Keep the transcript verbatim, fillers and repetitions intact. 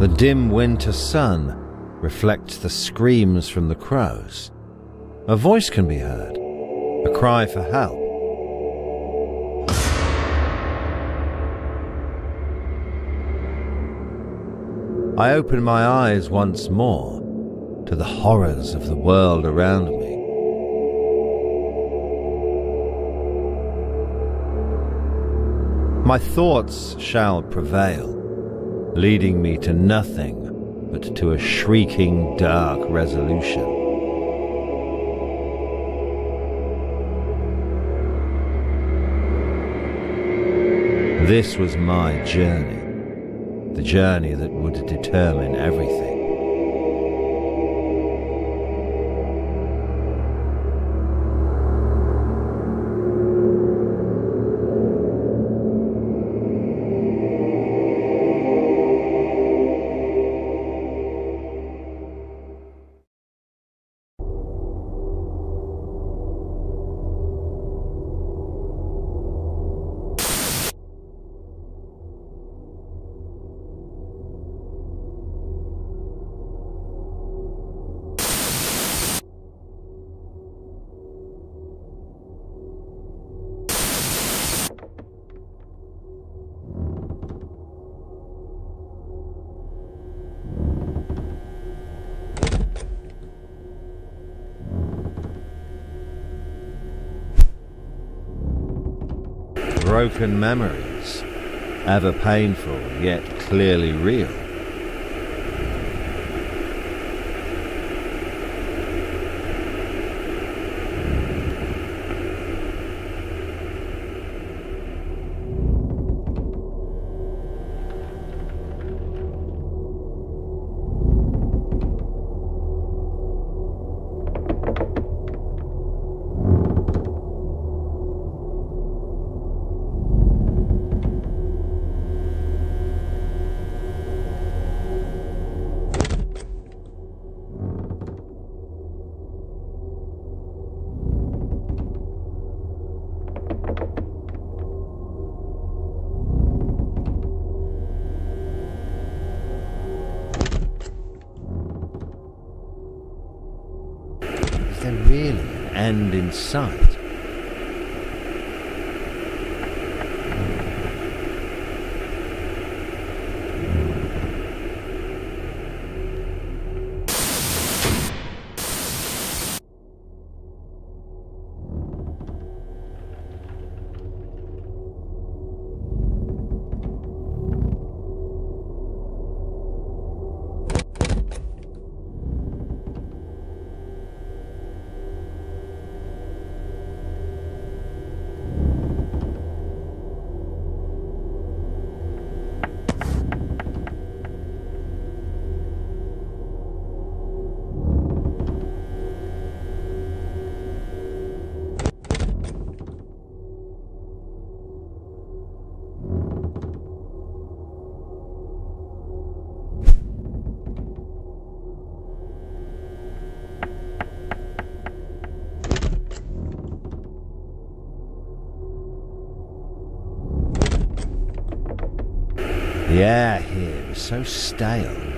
The dim winter sun reflects the screams from the crows. A voice can be heard, a cry for help. I open my eyes once more to the horrors of the world around me. My thoughts shall prevail, leading me to nothing but to a shrieking dark resolution. This was my journey, the journey that would determine everything. Broken memories, ever painful yet clearly real. And in sight. The air here is so stale